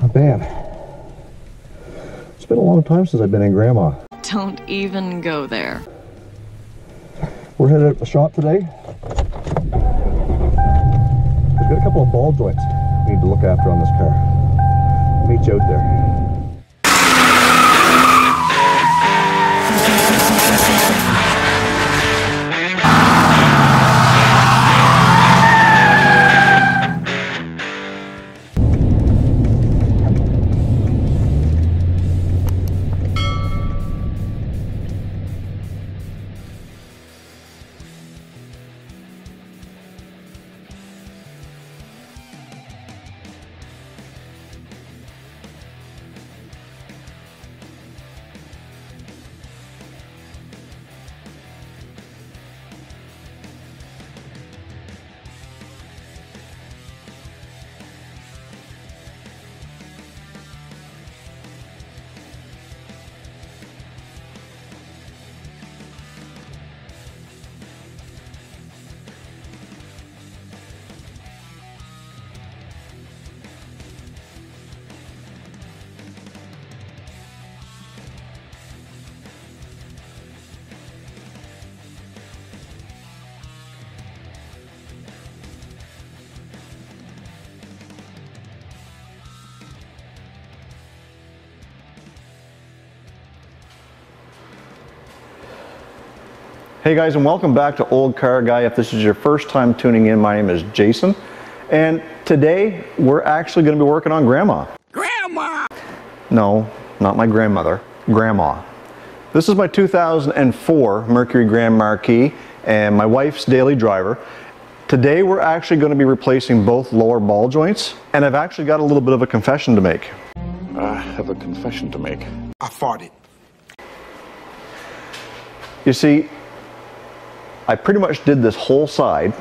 Not bad. It's been a long time since I've been in Grandma. Don't even go there. We're headed up the shop today. We've got a couple of ball joints we need to look after on this car. I'll meet you out there. Hey guys, and welcome back to Old Car Guy. If this is your first time tuning in, my name is Jason, and today we're actually going to be working on Grandma. Grandma! No, not my grandmother, Grandma. This is my 2004 Mercury Grand Marquis and my wife's daily driver. Today we're actually going to be replacing both lower ball joints, and I've actually got a little bit of a confession to make. I have a confession to make. I farted. You see, I pretty much did this whole side,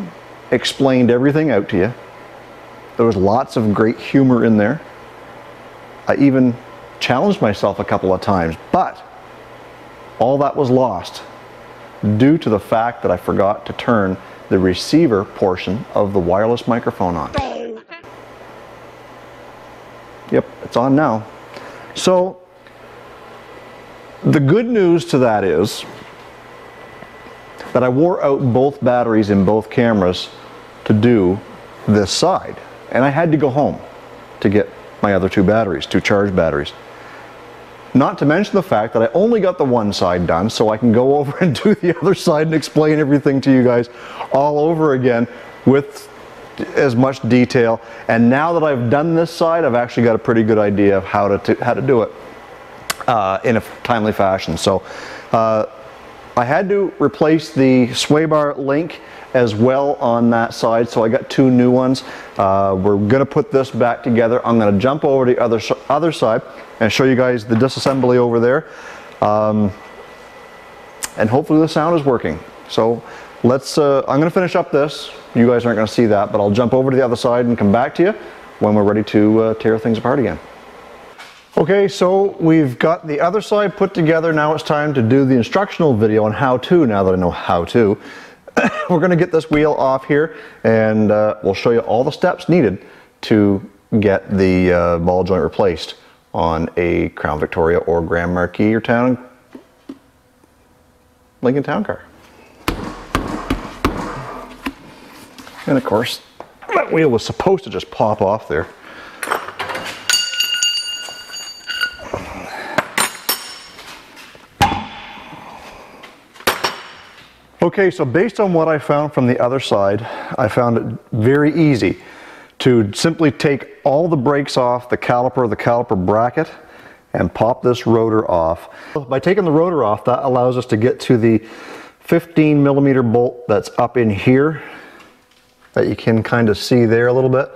explained everything out to you. There was lots of great humor in there. I even challenged myself a couple of times, but all that was lost due to the fact that I forgot to turn the receiver portion of the wireless microphone on. Yep, it's on now. So the good news to that is that I wore out both batteries in both cameras to do this side, and I had to go home to get my other two batteries, two charge batteries. Not to mention the fact that I only got the one side done, so I can go over and do the other side and explain everything to you guys all over again with as much detail. And now that I've done this side, I've actually got a pretty good idea of how to do it in a timely fashion. So I had to replace the sway bar link as well on that side, so I got two new ones. We're going to put this back together. I'm going to jump over to the other side and show you guys the disassembly over there. And hopefully the sound is working. So let's, I'm going to finish up this. You guys aren't going to see that, but I'll jump over to the other side and come back to you when we're ready to tear things apart again. Okay, so we've got the other side put together. Now it's time to do the instructional video on how to, now that I know how to. We're gonna get this wheel off here, and we'll show you all the steps needed to get the ball joint replaced on a Crown Victoria or Grand Marquis or Lincoln Town Car. And of course, that wheel was supposed to just pop off there. Okay, so based on what I found from the other side, I found it very easy to simply take all the brakes off the caliper bracket, and pop this rotor off. By taking the rotor off, that allows us to get to the 15 millimeter bolt that's up in here that you can kind of see there a little bit.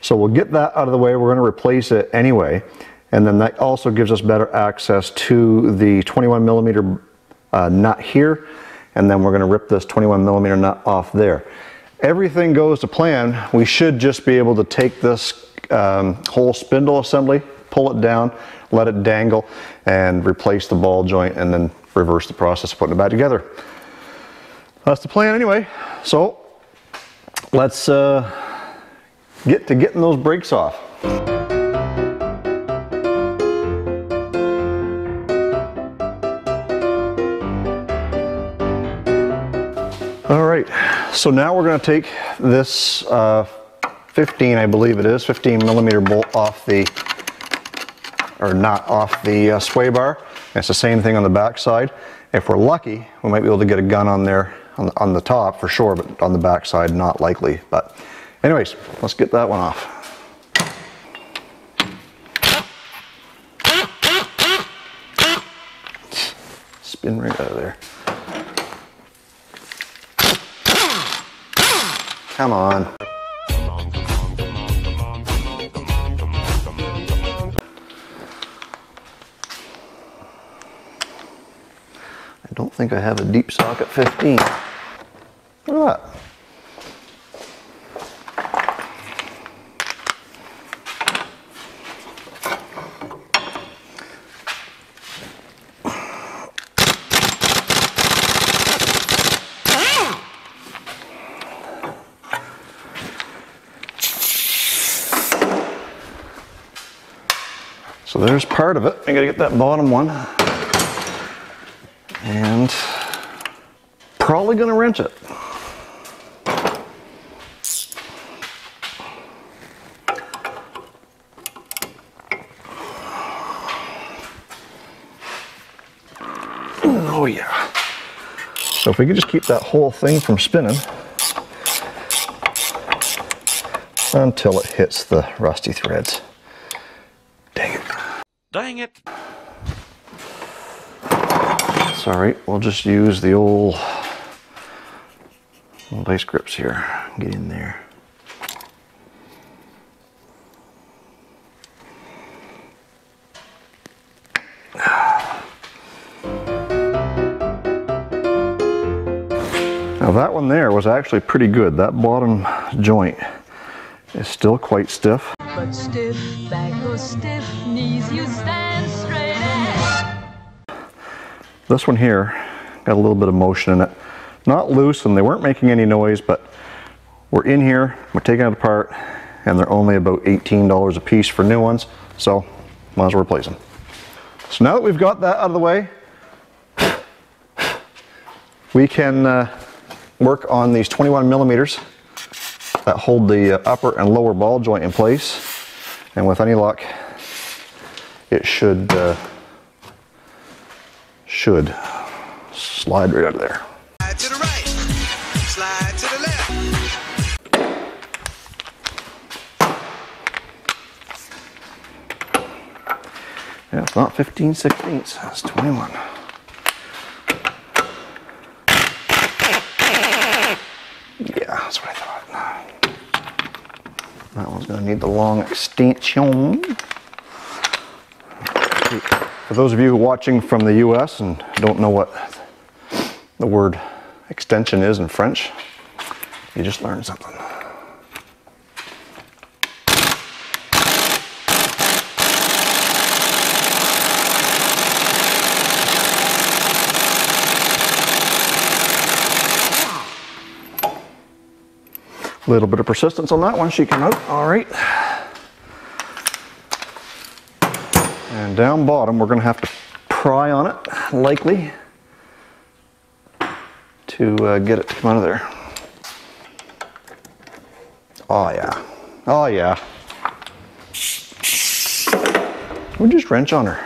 So we'll get that out of the way. We're going to replace it anyway, and then that also gives us better access to the 21 millimeter nut here. And then we're going to rip this 21 millimeter nut off there. Everything goes to plan. We should just be able to take this whole spindle assembly, pull it down, let it dangle, and replace the ball joint, and then reverse the process of putting it back together. That's the plan anyway. So let's get to getting those brakes off. All right, so now we're going to take this 15, I believe it is, 15 millimeter bolt off the, or not off the sway bar. It's the same thing on the back side. If we're lucky, we might be able to get a gun on there, on the top for sure, but on the back side, not likely. But anyways, let's get that one off. Spin right out of there. Come on. I don't think I have a deep socket 15. Look at that. So there's part of it. I gotta get that bottom one. And probably gonna wrench it. Oh yeah. So if we could just keep that whole thing from spinning until it hits the rusty threads. Dang it. Dang it. All right, we'll just use the old vice grips here. Get in there. Now that one there was actually pretty good. That bottom joint is still quite stiff. But stiff back or stiff knees, you stand straight ahead. This one here got a little bit of motion in it. Not loose, and they weren't making any noise, but we're in here, we're taking it apart, and they're only about $18 a piece for new ones, so might as well replace them. So now that we've got that out of the way, we can work on these 21 millimeters that hold the upper and lower ball joint in place, and with any luck, it should slide right out of there. Slide to the right, slide to the left. Yeah, it's not 15/16, that's 21. Yeah, that's what I thought. That one's gonna need the long extension. For those of you watching from the US and don't know what the word extension is in French, you just learned something. A little bit of persistence on that one, she came out, all right. And down bottom, we're going to have to pry on it, likely, to get it to come out of there. Oh yeah, oh yeah. We just wrench on her.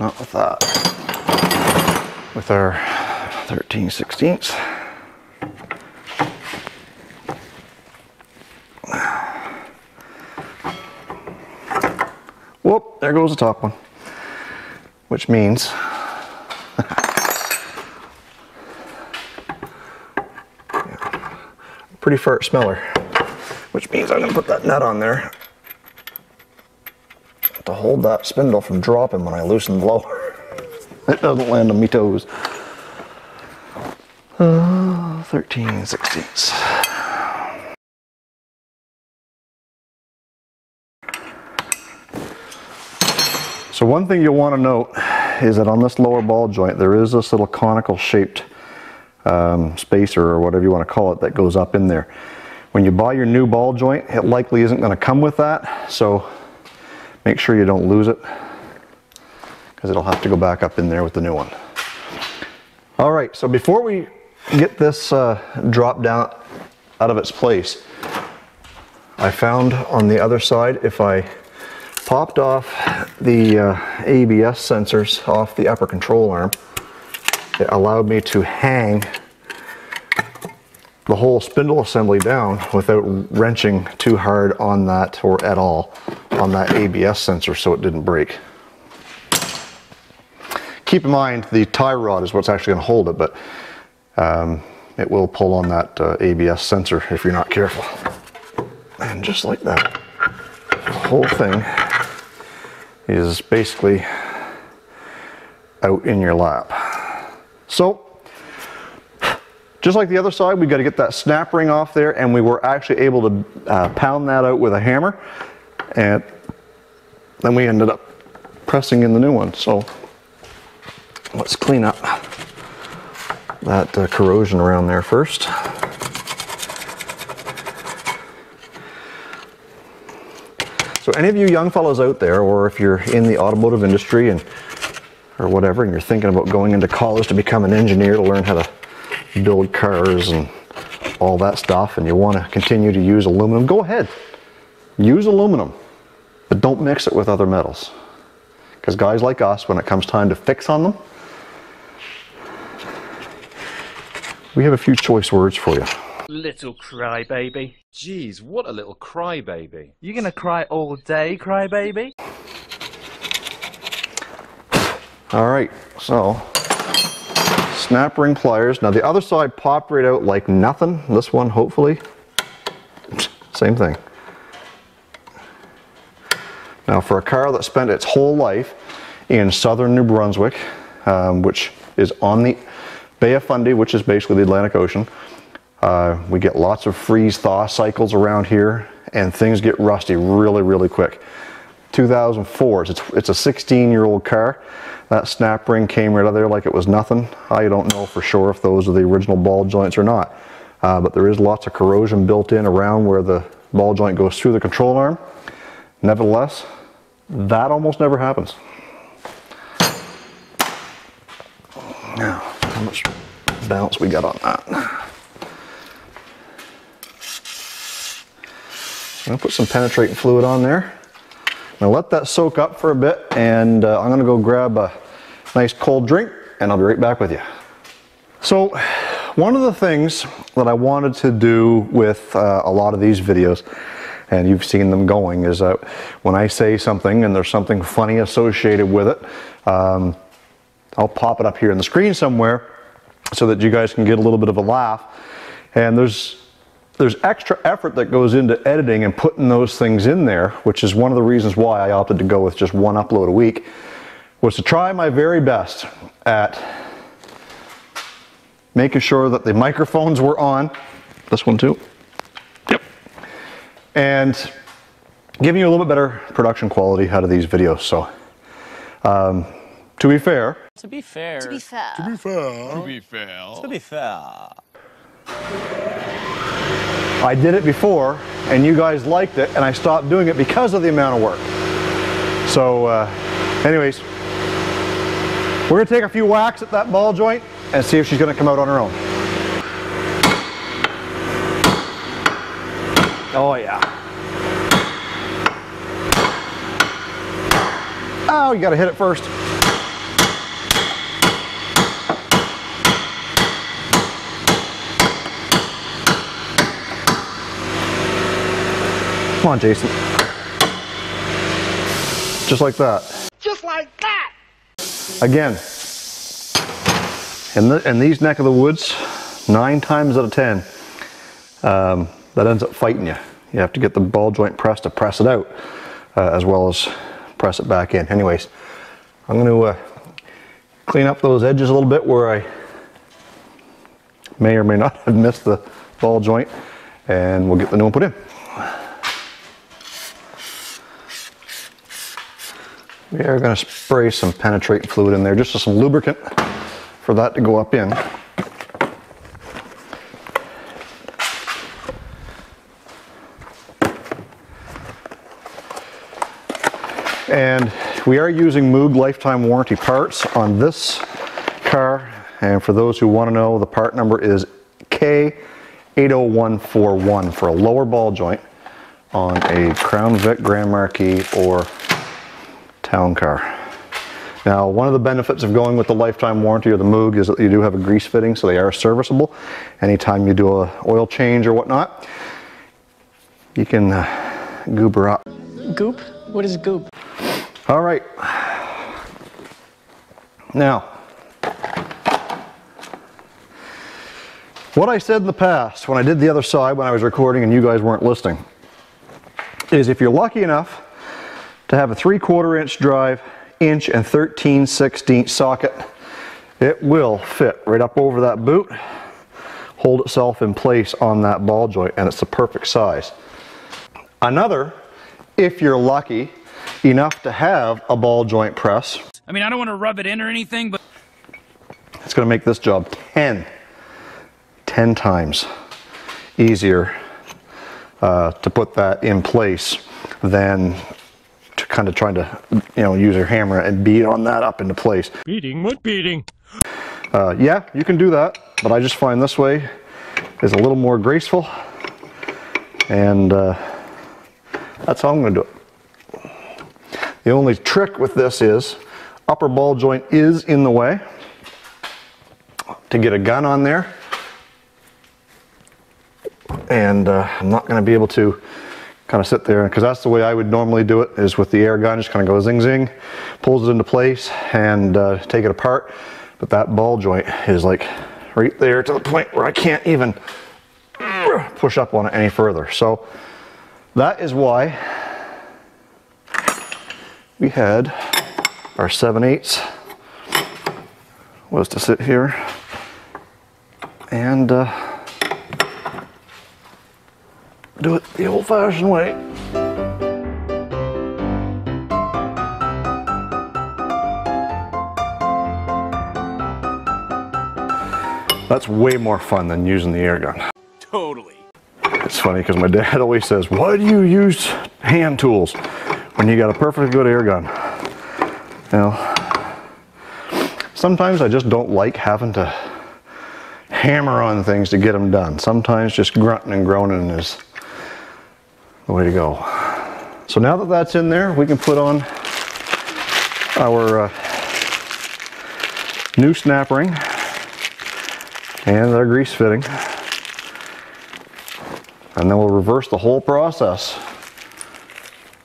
Not with that. With our 13/16. Whoop, there goes the top one. Which means yeah, pretty fart smeller. Which means I'm gonna put that nut on there to hold that spindle from dropping when I loosen the blower. It doesn't land on me toes. 13/16. So one thing you'll want to note is that on this lower ball joint, there is this little conical shaped spacer or whatever you want to call it that goes up in there. When you buy your new ball joint, it likely isn't going to come with that, so make sure you don't lose it, because it'll have to go back up in there with the new one. All right, so before we get this drop down out of its place, I found on the other side, if I popped off the ABS sensors off the upper control arm, it allowed me to hang the whole spindle assembly down without wrenching too hard on that, or at all, on that ABS sensor, so it didn't break. Keep in mind the tie rod is what's actually going to hold it, but it will pull on that ABS sensor if you're not careful. And just like that, the whole thing is basically out in your lap. So, just like the other side, we've got to get that snap ring off there, and we were actually able to pound that out with a hammer, and then we ended up pressing in the new one. So, let's clean up that corrosion around there first. So any of you young fellows out there, or if you're in the automotive industry and or whatever, and you're thinking about going into college to become an engineer to learn how to build cars and all that stuff, and you want to continue to use aluminum, go ahead. Use aluminum, but don't mix it with other metals. Because guys like us, when it comes time to fix on them, we have a few choice words for you. Little crybaby. Jeez, what a little crybaby. You're gonna cry all day, crybaby? Alright, so, snap ring pliers. Now the other side popped right out like nothing. This one, hopefully, same thing. Now for a car that spent its whole life in southern New Brunswick, which is on the Bay of Fundy, which is basically the Atlantic Ocean. We get lots of freeze-thaw cycles around here, and things get rusty really, really quick. 2004, it's a 16-year-old car. That snap ring came right out of there like it was nothing. I don't know for sure if those are the original ball joints or not, but there is lots of corrosion built in around where the ball joint goes through the control arm. Nevertheless, that almost never happens. Now, how much bounce we got on that? I'm gonna put some penetrating fluid on there. Now let that soak up for a bit, and I'm gonna go grab a nice cold drink, and I'll be right back with you. So, one of the things that I wanted to do with a lot of these videos, and you've seen them going, is that when I say something and there's something funny associated with it, I'll pop it up here on the screen somewhere so that you guys can get a little bit of a laugh. And there's extra effort that goes into editing and putting those things in there, which is one of the reasons why I opted to go with just one upload a week, was to try my very best at making sure that the microphones were on. This one too. And giving you a little bit better production quality out of these videos. So, to be fair. I did it before, and you guys liked it, and I stopped doing it because of the amount of work. So, anyways, we're gonna take a few whacks at that ball joint and see if she's gonna come out on her own. Oh yeah. Oh, you gotta hit it first. Come on, Jason. Just like that. Just like that! Again, in these neck of the woods, 9 times out of 10, that ends up fighting you. You have to get the ball joint press to press it out, as well as press it back in. Anyways, I'm going to clean up those edges a little bit where I may or may not have missed the ball joint, and we'll get the new one put in. We are going to spray some penetrating fluid in there, just some lubricant for that to go up in. And we are using Moog lifetime warranty parts on this car. And for those who want to know, the part number is K80141 for a lower ball joint on a Crown Vic, Grand Marquis, or Town Car. Now, one of the benefits of going with the lifetime warranty or the Moog is that you do have a grease fitting, so they are serviceable. Anytime you do an oil change or whatnot, you can goober up. Goop? What is goop? All right. Now, what I said in the past when I did the other side, when I was recording and you guys weren't listening, is if you're lucky enough to have a 3/4 inch drive, inch and 13/16 socket, it will fit right up over that boot, hold itself in place on that ball joint, and it's the perfect size. Another, if you're lucky enough to have a ball joint press, I mean, I don't want to rub it in or anything, but it's going to make this job 10 times easier to put that in place than to kind of trying to, you know, use your hammer and beat on that up into place. Beating? What beating? Yeah, you can do that, but I just find this way is a little more graceful, and that's how I'm going to do it. The only trick with this is upper ball joint is in the way. To get a gun on there, and I'm not going to be able to kind of sit there, because that's the way I would normally do it, is with the air gun, just kind of go zing zing, pulls it into place, and take it apart. But that ball joint is like right there to the point where I can't even push up on it any further. So that is why we had our 7/8 was to sit here and do it the old-fashioned way. That's way more fun than using the air gun. Totally. It's funny because my dad always says, why do you use hand tools when you got a perfectly good air gun? Now, sometimes I just don't like having to hammer on things to get them done. Sometimes just grunting and groaning is the way to go. So now that that's in there, we can put on our new snap ring and our grease fitting, and then we'll reverse the whole process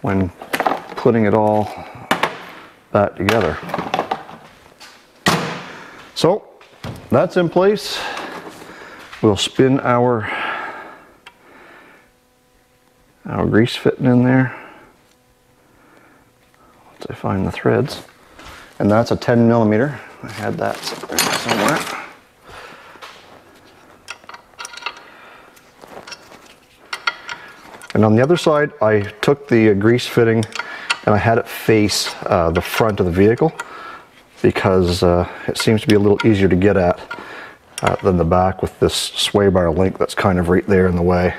when putting it all back together. So that's in place. We'll spin our grease fitting in there once I find the threads, and that's a 10mm. I had that somewhere. And on the other side, I took the grease fitting and I had it face the front of the vehicle, because it seems to be a little easier to get at than the back with this sway bar link that's kind of right there in the way.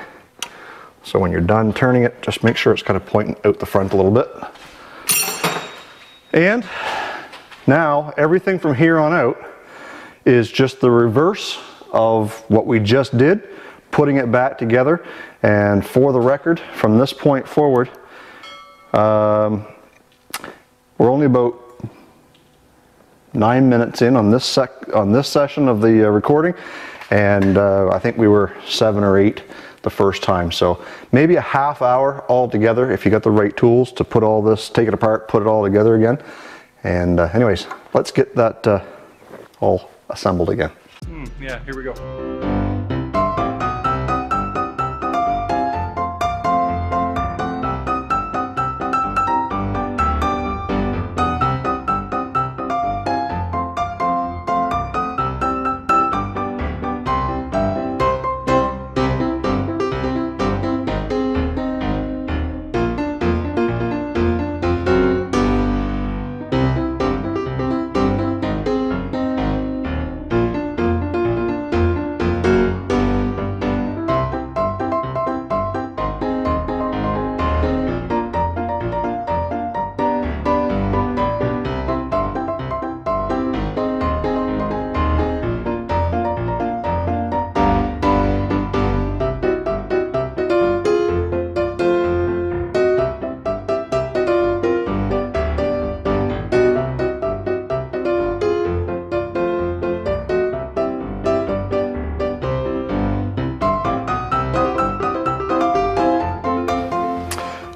So when you're done turning it, just make sure it's kind of pointing out the front a little bit. And now everything from here on out is just the reverse of what we just did, putting it back together. And for the record, from this point forward, we're only about 9 minutes in on this session of the recording, and I think we were 7 or 8 the first time, so maybe a half hour altogether if you got the right tools to put all this, take it apart, put it all together again. And anyways, let's get that all assembled again. Yeah, here we go.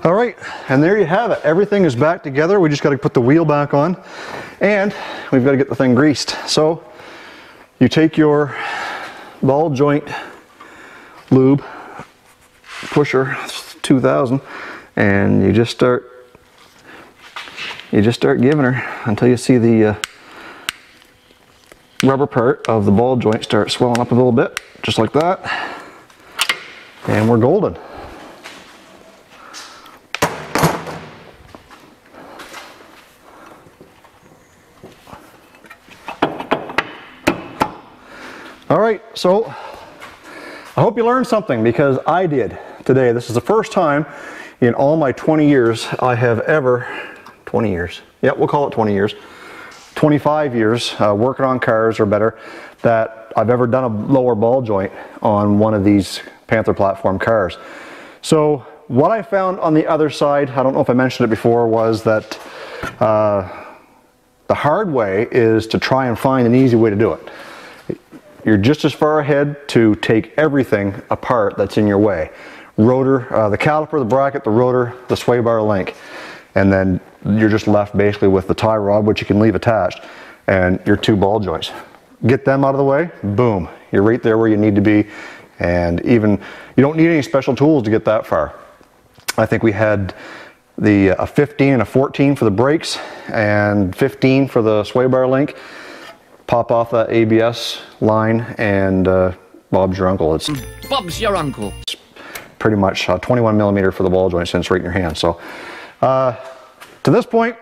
All right, and there you have it. Everything is back together. We just got to put the wheel back on, and we've got to get the thing greased. So you take your ball joint lube pusher 2000, and you just start giving her until you see the rubber part of the ball joint start swelling up a little bit, just like that, and we're golden. All right, so I hope you learned something, because I did today. This is the first time in all my 20 years I have ever, 20 years, yeah, we'll call it 20 years, 25 years working on cars or better, that I've ever done a lower ball joint on one of these Panther platform cars. So what I found on the other side, I don't know if I mentioned it before, was that the hard way is to try and find an easy way to do it. You're just as far ahead to take everything apart that's in your way. Rotor, the caliper, the bracket, the rotor, the sway bar link. And then you're just left basically with the tie rod, which you can leave attached, and your two ball joints. Get them out of the way, boom. You're right there where you need to be. And even, you don't need any special tools to get that far. I think we had a 15 and a 14 for the brakes and 15 for the sway bar link. Pop off that ABS line, and Bob's your uncle. It's Bob's your uncle. It's pretty much 21 millimeter for the ball joint, since it's right in your hand. So to this point,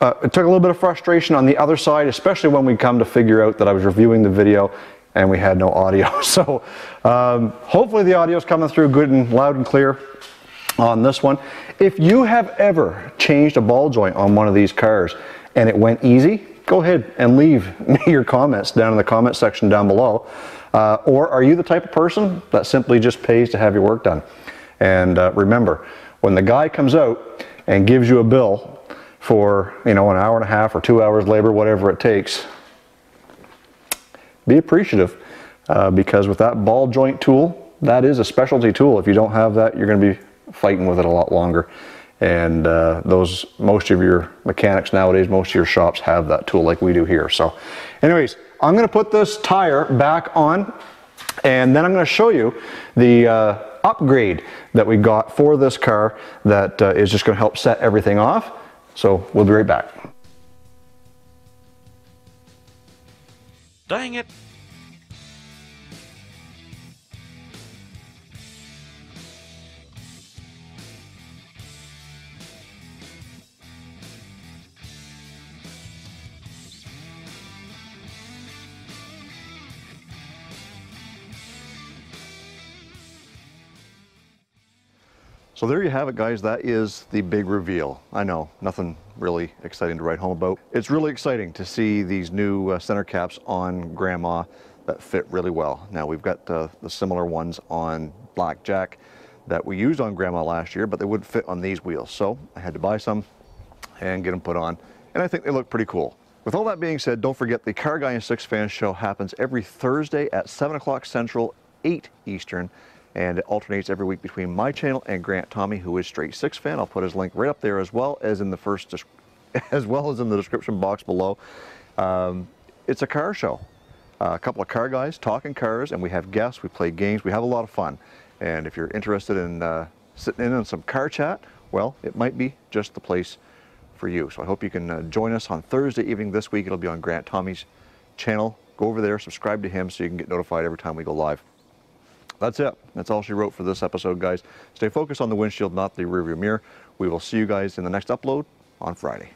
it took a little bit of frustration on the other side, especially when we come to figure out that I was reviewing the video and we had no audio. So hopefully the audio is coming through good and loud and clear on this one. If you have ever changed a ball joint on one of these cars and it went easy, go ahead and leave me your comments down in the comment section down below. Or are you the type of person that simply just pays to have your work done? And remember, when the guy comes out and gives you a bill for, you know, an hour and a half or 2 hours labor, whatever it takes, be appreciative, because with that ball joint tool, that is a specialty tool. If you don't have that, you're going to be fighting with it a lot longer. And most of your mechanics nowadays, most of your shops have that tool like we do here. So anyways, I'm gonna put this tire back on, and then I'm gonna show you the upgrade that we got for this car that is just gonna help set everything off. So we'll be right back. Dang it. So there you have it, guys. That is the big reveal. I know, nothing really exciting to write home about. It's really exciting to see these new center caps on Grandma that fit really well. Now, we've got the similar ones on Blackjack that we used on Grandma last year, but they wouldn't fit on these wheels. So I had to buy some and get them put on, and I think they look pretty cool. With all that being said, don't forget the Car Guy and Six Fan Show happens every Thursday at 7 o'clock Central, 8 Eastern. And it alternates every week between my channel and Grant Tommy, who is Straight Six Fan. I'll put his link right up there, as well as in the description box below. It's a car show. A couple of car guys talking cars, and we have guests. We play games. We have a lot of fun. And if you're interested in sitting in on some car chat, well, it might be just the place for you. So I hope you can join us on Thursday evening this week. It'll be on Grant Tommy's channel. Go over there, subscribe to him, so you can get notified every time we go live. That's it. That's all she wrote for this episode, guys. Stay focused on the windshield, not the rearview mirror. We will see you guys in the next upload on Friday.